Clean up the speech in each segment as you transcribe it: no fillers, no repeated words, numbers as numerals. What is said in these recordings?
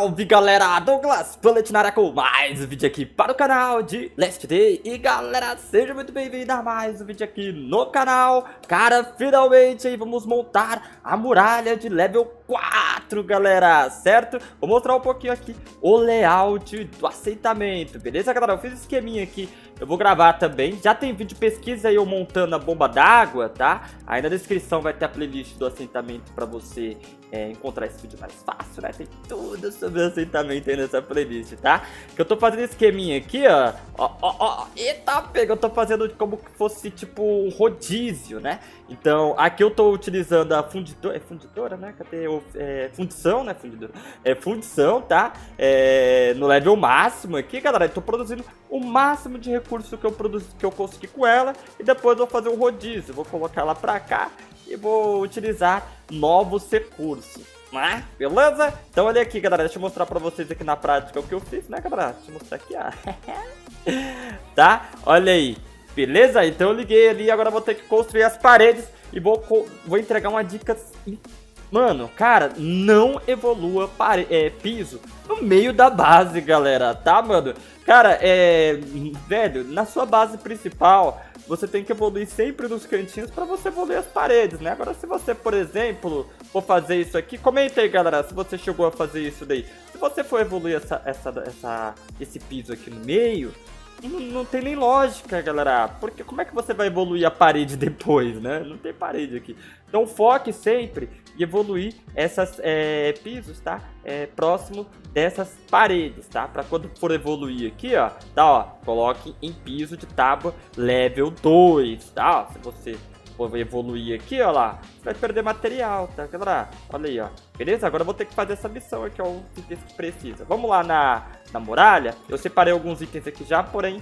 Salve galera, Dolglas Bullet na área com mais um vídeo aqui para o canal de Last Day. E galera, seja muito bem-vindo a mais um vídeo aqui no canal. Cara, finalmente aí vamos montar a muralha de level 4, galera, certo? Vou mostrar um pouquinho aqui o layout do assentamento, beleza galera? Eu fiz um esqueminha aqui, eu vou gravar também. Já tem vídeo pesquisa aí eu montando a bomba d'água, tá? Aí na descrição vai ter a playlist do assentamento para você encontrar esse vídeo mais fácil, né? Tem tudo sobre o assentamento aí nessa playlist, tá? Que eu tô fazendo esqueminha aqui, ó. Eita, pega! Eu tô fazendo como que fosse tipo um rodízio, né? Então, aqui eu tô utilizando a fundidora. É fundidora, né? Cadê? Fundição, né? Fundidora. É fundição, tá? No level máximo aqui, galera. Eu tô produzindo o máximo de recurso que eu produzi, que eu consegui com ela. E depois eu vou fazer um rodízio. Vou colocar ela pra cá e vou utilizar novos recursos, né? Beleza? Então olha aqui, galera, deixa eu mostrar pra vocês aqui na prática o que eu fiz, né, galera? Deixa eu mostrar aqui, ó. Tá? Olha aí. Beleza? Então eu liguei ali, agora eu vou ter que construir as paredes e vou entregar uma dica. Mano, cara, não evolua piso no meio da base, galera, tá, mano? Cara, velho, na sua base principal, você tem que evoluir sempre nos cantinhos pra você evoluir as paredes, né? Agora, se você, por exemplo, for fazer isso aqui, comenta aí, galera, se você chegou a fazer isso daí. Se você for evoluir esse piso aqui no meio, não tem nem lógica, galera. Porque como é que você vai evoluir a parede depois, né? Não tem parede aqui. Então foque sempre em evoluir essas pisos, tá? Próximo dessas paredes, tá? Pra quando for evoluir aqui, ó, tá, ó, coloque em piso de tábua level 2, tá? Ó, se você for evoluir aqui, ó lá, você vai perder material, tá, galera? Olha aí, ó. Beleza? Agora eu vou ter que fazer essa missão aqui, ó, os itens que precisa. Vamos lá na muralha. Eu separei alguns itens aqui já, porém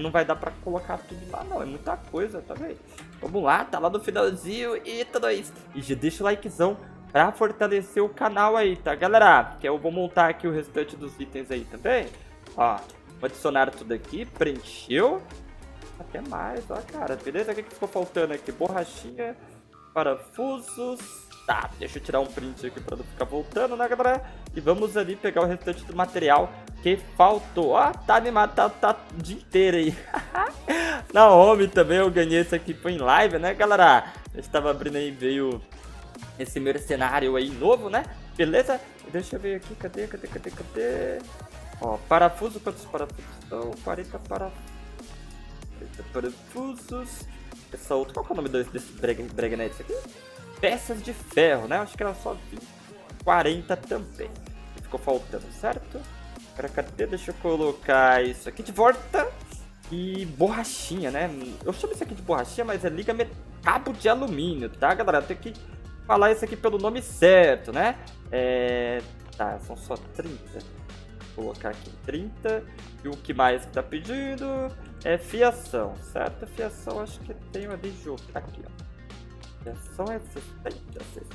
não vai dar pra colocar tudo lá não, é muita coisa, tá vendo? Vamos lá, tá lá no finalzinho e tudo isso. E já deixa o likezão pra fortalecer o canal aí, tá galera? Que eu vou montar aqui o restante dos itens aí também. Ó, vou adicionar tudo aqui, preencheu. Até mais, ó cara, beleza? O que ficou faltando aqui? Borrachinha, parafusos. Tá, deixa eu tirar um print aqui pra não ficar voltando, né, galera? E vamos ali pegar o restante do material que faltou. Ó, tá animado, tá o dia inteiro aí. Na home também eu ganhei isso aqui, foi em live, né, galera? Eu estava abrindo aí, veio esse mercenário aí novo, né? Beleza? Deixa eu ver aqui, cadê? Ó, parafuso, quantos parafusos estão? 40 parafusos. Essa outra, qual que é o nome desse breguenetes aqui? Peças de ferro, né? Acho que era só 20, 40 também. Ficou faltando, certo? Agora cadê? Deixa eu colocar isso aqui de volta. E borrachinha, né? Eu chamo isso aqui de borrachinha, mas é cabo de alumínio, tá, galera? Eu tenho que falar isso aqui pelo nome certo, né? Tá, são só 30. Vou colocar aqui 30. E o que mais que tá pedindo é fiação, certo? Fiação acho que tem uma de jogo. Aqui, ó. Fiação é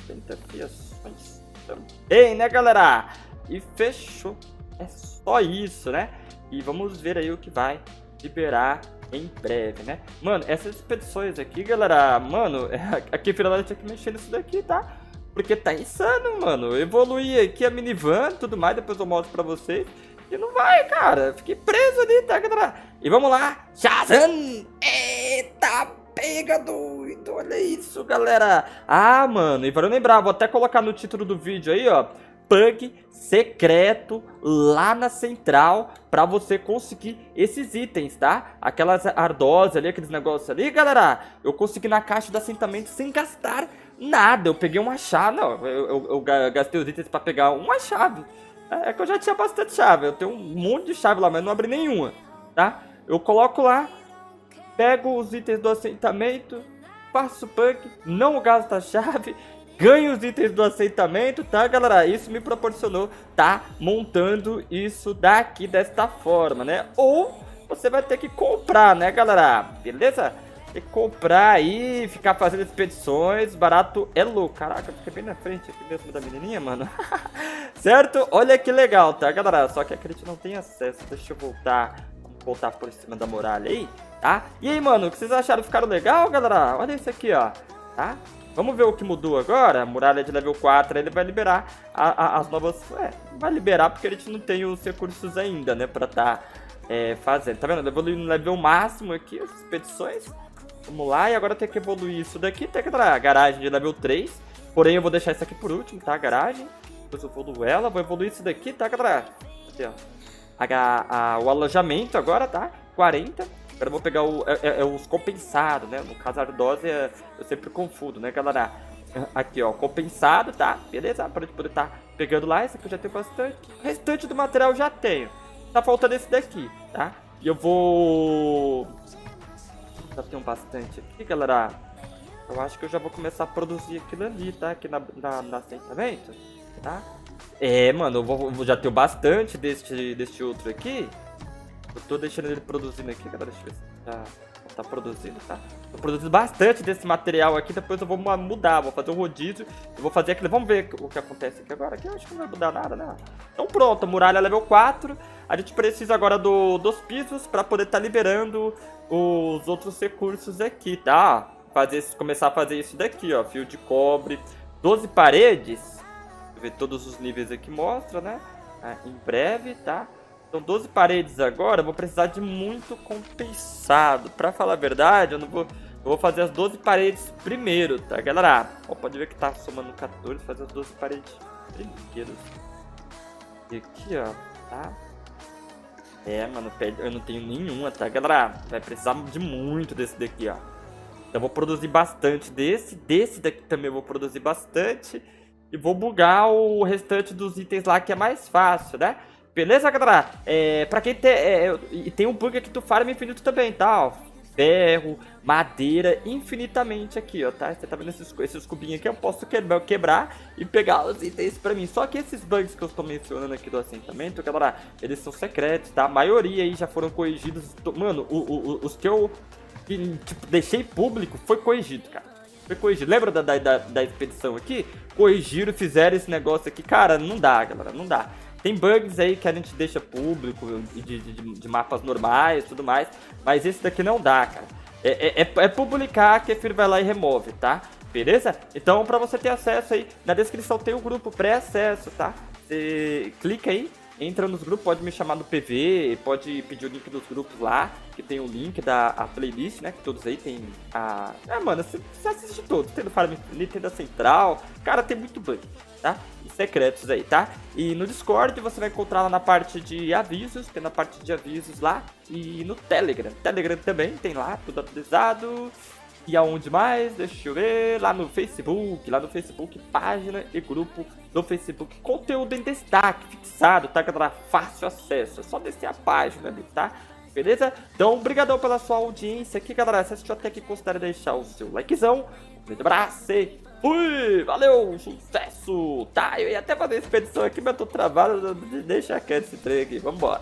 60 fiações também, né, galera? E fechou. É só isso, né? E vamos ver aí o que vai liberar em breve, né? Mano, essas expedições aqui, galera, mano, aqui finalmente tinha que mexer nisso daqui, tá? Porque tá insano, mano. Eu evoluí aqui a minivan, tudo mais, depois eu mostro pra vocês. E não vai, cara. Fiquei preso ali, tá, galera? E vamos lá. Shazam! Eita, pega doido, olha isso, galera. Ah, mano, e para eu lembrar, vou até colocar no título do vídeo aí, ó, Pug secreto lá na central pra você conseguir esses itens, tá? Aquelas ardósias ali, aqueles negócios ali, galera. Eu consegui na caixa do assentamento sem gastar nada. Eu peguei uma chave, não, eu gastei os itens pra pegar uma chave. É que eu já tinha bastante chave, eu tenho um monte de chave lá, mas não abri nenhuma, tá? Eu coloco lá, pego os itens do assentamento, faço o punk, não gasto a chave, ganho os itens do assentamento, tá, galera? Isso me proporcionou, tá? Montando isso daqui desta forma, né? Ou você vai ter que comprar, né, galera? Beleza? Tem que comprar aí, ficar fazendo expedições, barato é louco. Caraca, fica bem na frente aqui mesmo da menininha, mano. Certo? Olha que legal, tá, galera? Só que a gente não tem acesso, deixa eu voltar por cima da muralha aí, tá? E aí, mano, o que vocês acharam? Ficaram legal, galera? Olha isso aqui, ó, tá? Vamos ver o que mudou agora. A muralha de level 4, ele vai liberar as novas... É, vai liberar porque a gente não tem os recursos ainda, né? Pra tá fazendo. Tá vendo? Eu evoluí no level máximo aqui, as expedições. Vamos lá, e agora tem que evoluir isso daqui. Tem que entrar a garagem de level 3. Porém, eu vou deixar isso aqui por último, tá? A garagem. Depois eu evoluo ela, vou evoluir isso daqui, tá? Aqui, ó. O alojamento agora, tá? 40. Agora eu vou pegar os compensados, né? No caso, a dose eu sempre confundo, né, galera? Aqui, ó, compensado, tá? Beleza, pra gente poder tá pegando lá. Esse aqui eu já tenho bastante. O restante do material eu já tenho. Tá faltando esse daqui, tá? E eu vou... Já tenho bastante aqui, galera. Eu acho que eu já vou começar a produzir aquilo ali, tá? Aqui na assentamento, tá? É, mano, eu já tenho bastante deste outro aqui. Eu tô deixando ele produzindo aqui, galera. Deixa eu ver se tá produzindo, tá? Tô produzindo bastante desse material aqui. Depois eu vou mudar, vou fazer um rodízio. Eu vou fazer aquilo. Vamos ver o que acontece aqui agora. Aqui eu acho que não vai mudar nada, né? Então pronto, muralha level 4. A gente precisa agora dos pisos pra poder tá liberando os outros recursos aqui, tá? Começar a fazer isso daqui, ó. Fio de cobre, 12 paredes. Deixa eu ver todos os níveis aqui, mostra, né? Ah, em breve, tá? Então, 12 paredes agora, eu vou precisar de muito compensado. Pra falar a verdade, eu vou fazer as 12 paredes primeiro, tá, galera? Ó, pode ver que tá somando 14, fazer as 12 paredes primeiro. E aqui, ó, tá? É, mano, eu não tenho nenhuma, tá, galera? Vai precisar de muito desse daqui, ó. Então, eu vou produzir bastante desse daqui também eu vou produzir bastante. E vou bugar o restante dos itens lá, que é mais fácil, né? Beleza, galera? Pra quem tem... E tem um bug aqui do farm infinito também, tá? Ó, ferro, madeira, infinitamente aqui, ó, tá? Você tá vendo esses cubinhos aqui? Eu posso quebrar e pegar os itens pra mim. Só que esses bugs que eu estou mencionando aqui do assentamento, galera, eles são secretos, tá? A maioria aí já foram corrigidos. Mano, os que eu tipo, deixei público foi corrigido, cara. Foi corrigido. Lembra da expedição aqui? Corrigiram, fizeram esse negócio aqui. Cara, não dá, galera, não dá. Tem bugs aí que a gente deixa público de mapas normais e tudo mais, mas esse daqui não dá, cara. É publicar que a Kefir vai lá e remove, tá? Beleza? Então, pra você ter acesso aí, na descrição tem o grupo pré-acesso, tá? Você clica aí, entra nos grupos, pode me chamar no PV, pode pedir o link dos grupos lá, que tem o link da playlist, né? Que todos aí tem a... É, mano, você assiste todos. Tem do Farm Infinito, tem da Central. Cara, tem muito bug, tá? Secretos aí, tá? E no Discord você vai encontrar lá na parte de avisos, tem na parte de avisos lá, e no Telegram. Telegram também tem lá, tudo atualizado. E aonde mais? Deixa eu ver. Lá no Facebook, página e grupo do Facebook. Conteúdo em destaque, fixado, tá, galera? Fácil acesso, é só descer a página ali, tá? Beleza? Então, obrigadão pela sua audiência aqui, galera. Se assistiu até aqui, considere deixar o seu likezão. Um grande abraço e fui! Valeu! Sucesso! Tá, eu ia até fazer a expedição aqui, mas tô travado. Deixa quieto esse trem aqui. Vambora!